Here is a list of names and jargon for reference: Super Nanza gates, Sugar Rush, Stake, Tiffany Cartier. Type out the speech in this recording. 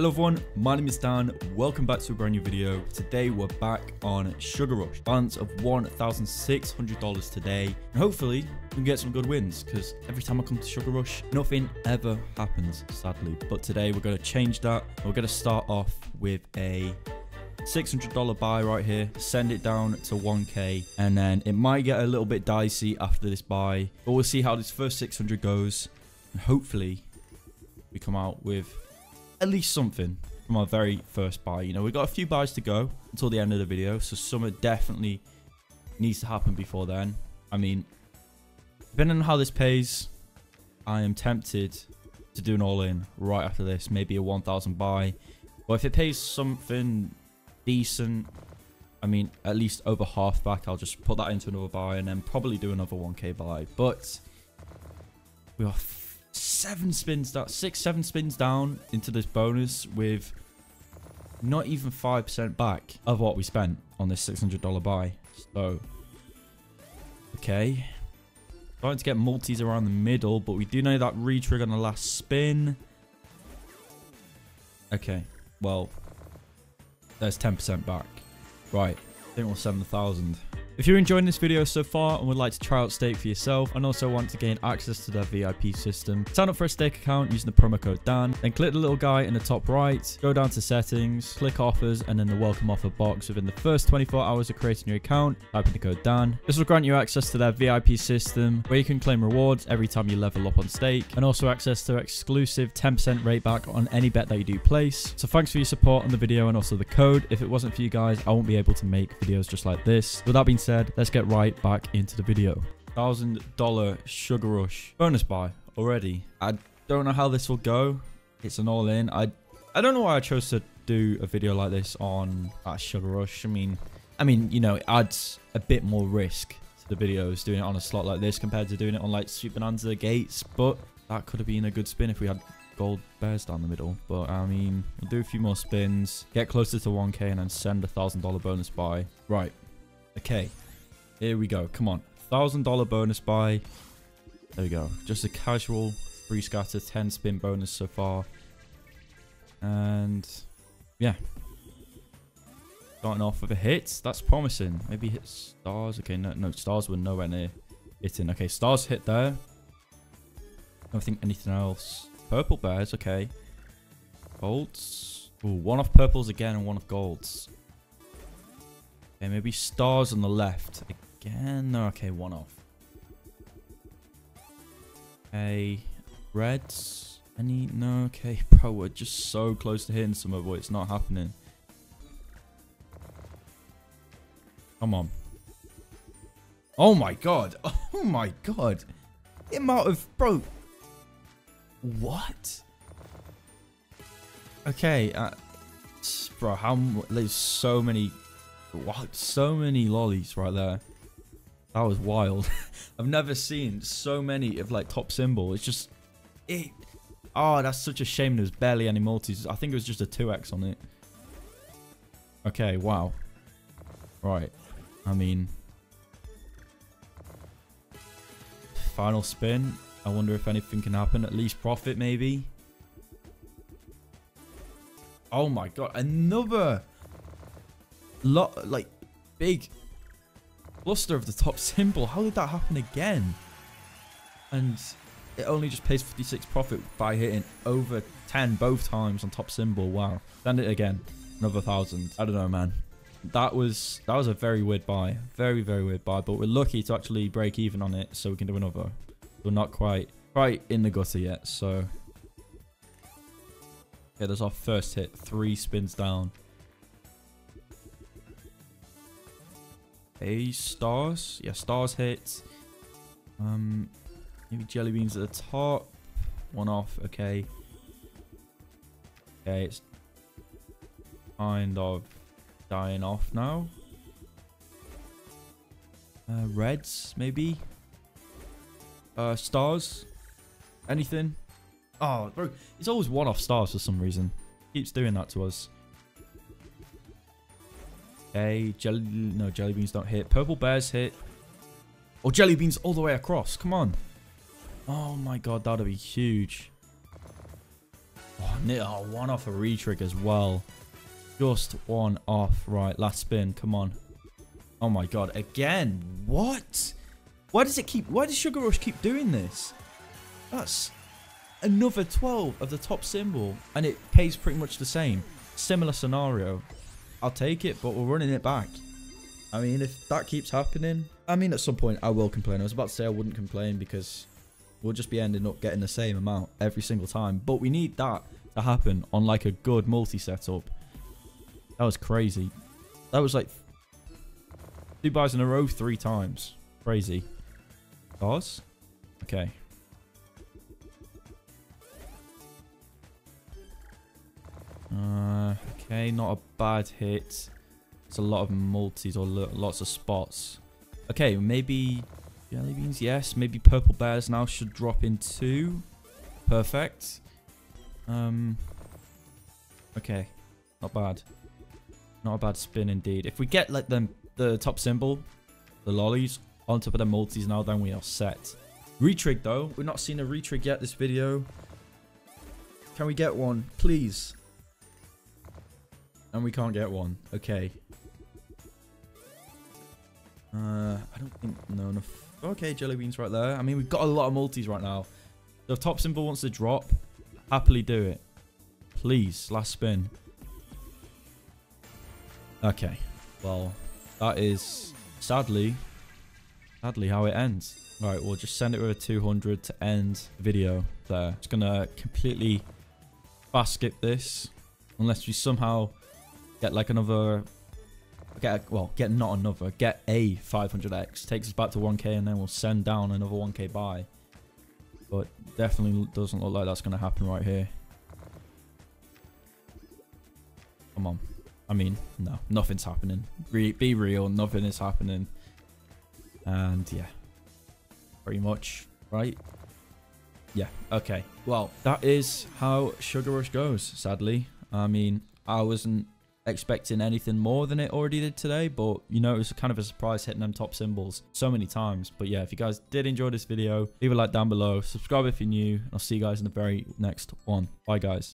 Hello everyone, my name is Dan, welcome back to a brand new video. Today we're back on Sugar Rush, balance of $1,600 today, and hopefully we can get some good wins, because every time I come to Sugar Rush, nothing ever happens, sadly. But today we're going to change that. We're going to start off with a $600 buy right here, send it down to 1k, and then it might get a little bit dicey after this buy, but we'll see how this first 600 goes, and hopefully we come out with at least something from our very first buy. You know, we've got a few buys to go until the end of the video, so summer definitely needs to happen before then. I mean, depending on how this pays, I am tempted to do an all-in right after this, maybe a 1,000 buy. But if it pays something decent, I mean, at least over half back, I'll just put that into another buy and then probably do another 1k buy. But we are six, seven spins down into this bonus with not even 5% back of what we spent on this $600 buy. So, okay. Trying to get multis around the middle, but we do know that re-trigger on the last spin. Okay, well, there's 10% back. Right, I think we'll send the 1,000. If you're enjoying this video so far and would like to try out Stake for yourself and also want to gain access to their VIP system, sign up for a Stake account using the promo code Dan, then click the little guy in the top right, go down to settings, click offers, and then the welcome offer box. Within the first 24 hours of creating your account, type in the code Dan. This will grant you access to their VIP system where you can claim rewards every time you level up on Stake, and also access to exclusive 10% rate back on any bet that you do place. So thanks for your support on the video and also the code. If it wasn't for you guys, I won't be able to make videos just like this. With that being said, let's get right back into the video. $1,000 Sugar Rush bonus buy already. I don't know how this will go. It's an all-in. I don't know why I chose to do a video like this on Sugar Rush. I mean, you know, it adds a bit more risk to the videos doing it on a slot like this compared to doing it on like Super Nanza Gates. But that could have been a good spin if we had gold bears down the middle. But I mean, we'll do a few more spins, get closer to 1k, and then send $1,000 bonus buy. Right. Okay, here we go. Come on, $1,000 bonus buy. There we go. Just a casual free scatter, 10 spin bonus so far, and yeah, starting off with a hit. That's promising. Maybe hit stars. Okay, no, stars were nowhere near hitting. Okay, stars hit there. I don't think anything else. Purple bears. Okay, golds. Ooh, one off purples again and one off golds. Okay, maybe stars on the left again. No, okay, one off. Okay, reds. Any? No, okay, bro, we're just so close to hitting some of it. It's not happening. Come on. Oh my god. Oh my god. The amount of, bro. What? Okay, bro, there's so many. What? So many lollies right there. That was wild. I've never seen so many of like top symbol. It's just it. Oh, that's such a shame. There's barely any multis. I think it was just a 2x on it. Okay, wow. Right. I mean, final spin. I wonder if anything can happen. At least profit, maybe. Oh my god, another lot, like, big cluster of the top symbol. How did that happen again? And it only just pays 56 profit by hitting over 10 both times on top symbol. Wow. Send it again, another 1,000. I don't know, man. That was a very weird buy, very weird buy. But we're lucky to actually break even on it, so we can do another. We're not quite in the gutter yet. So yeah, that's our first hit. 3 spins down. Hey, stars. Yeah, stars hit. Maybe jelly beans at the top. One off. Okay. Okay, it's kind of dying off now. Reds, maybe. Stars. Anything. Oh, bro. It's always one off stars for some reason. Keeps doing that to us. Okay, jelly beans don't hit. Purple bears hit. Oh, jelly beans all the way across. Come on. Oh my god, that would be huge. Oh, one off a re-trick as well. Just one off. Right, last spin. Come on. Oh my god. Again. What? Why does Sugar Rush keep doing this? That's another 12 of the top symbol. And it pays pretty much the same. Similar scenario. I'll take it, but we're running it back. I mean, if that keeps happening, I mean, at some point I will complain. I was about to say I wouldn't complain because we'll just be ending up getting the same amount every single time. But we need that to happen on like a good multi-setup. That was crazy. That was like 2 buys in a row 3 times. Crazy. Stars? Okay. Okay, not a bad hit. It's a lot of multis or lots of spots. Okay, maybe jelly beans. Yes, maybe purple bears now should drop in 2. Perfect. Okay, not bad. Not a bad spin indeed. If we get like the top symbol, the lollies on top of the multis now, then we are set. Retrig though, we've not seen a retrig yet this video. Can we get one, please? And we can't get one. Okay. I don't think no enough. Okay, jelly beans right there. I mean, we've got a lot of multis right now. The top symbol wants to drop. Happily do it. Please, last spin. Okay. Well, that is sadly how it ends. All right, we'll just send it with a 200 to end the video there. Just gonna completely fast skip this unless we somehow get like another. Get a 500x. Takes us back to 1k and then we'll send down another 1k buy. But definitely doesn't look like that's going to happen right here. Come on. I mean, no. Nothing's happening. Be real. Nothing is happening. And yeah. Pretty much. Right? Yeah. Okay. Well, that is how Sugar Rush goes, sadly. I mean, I wasn't expecting anything more than it already did today, but you know, it was kind of a surprise hitting them top symbols so many times. But yeah, if you guys did enjoy this video, leave a like down below, subscribe if you're new, and I'll see you guys in the very next one. Bye guys.